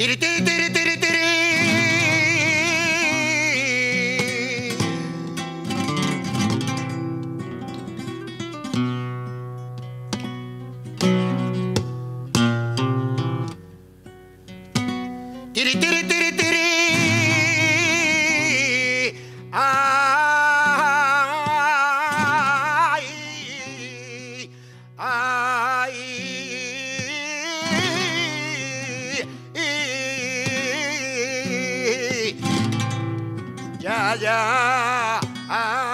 Tiri, tiri, tiri, tiri, tiri. Tiri, tiri, tiri, tiri. Ay, ay. Ya, ya, ay.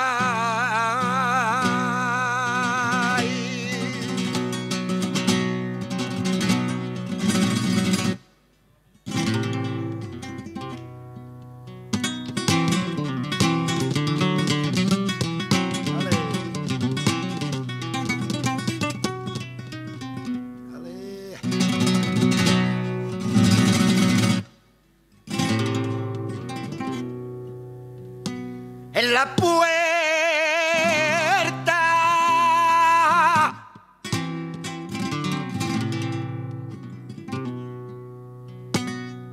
Dale. Dale. En la puerta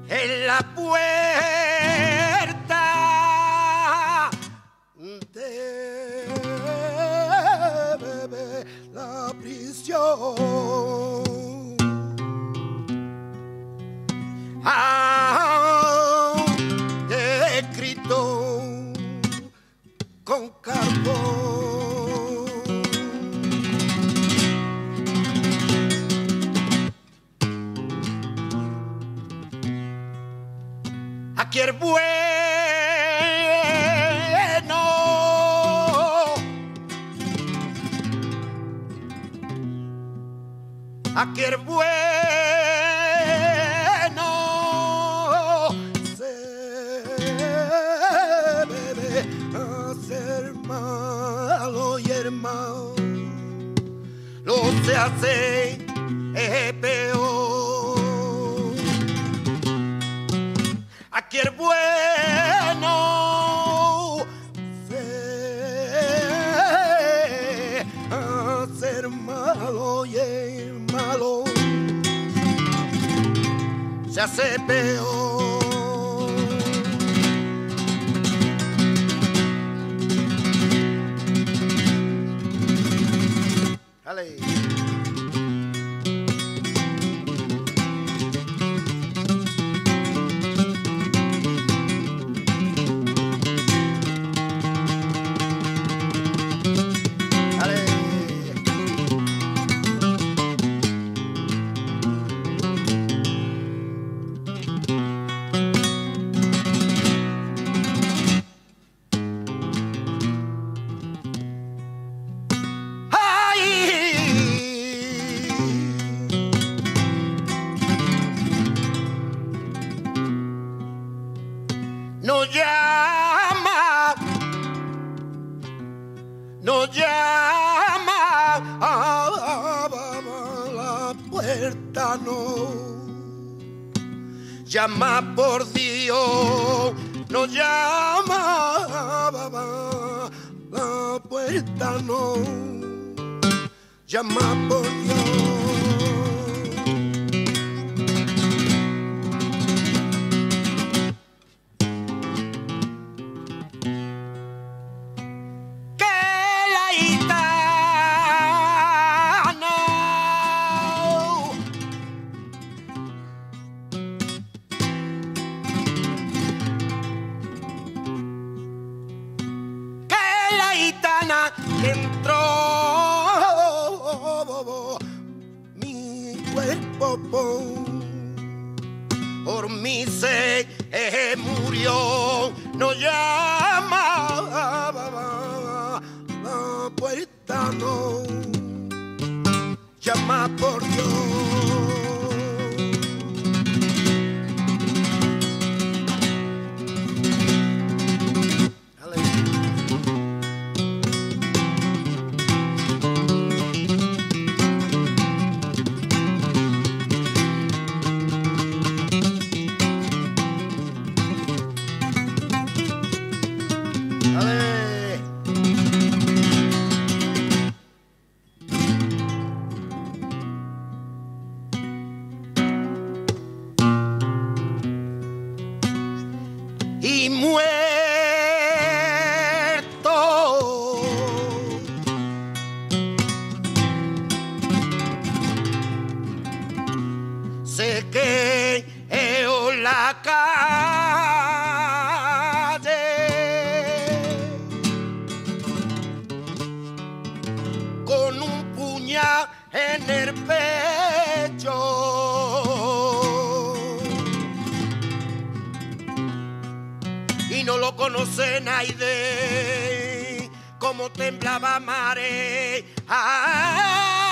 de la prisión. Ah, he gritado con carbón. Aquí el bueno, aquí el bueno se bebe. Malo y hermano, lo se hace peor. Aquí el bueno se hace malo y el malo se hace peor. No llama, no llama a la puerta, no. Llama por Dios, no llama a la puerta, no. Llama por Dios. Entró mi cuerpo por mí se murió. No llama la puerta, no. Llama por Dios. en el pecho. Y no lo conoce nadie, como temblaba Mare. ¡Ah!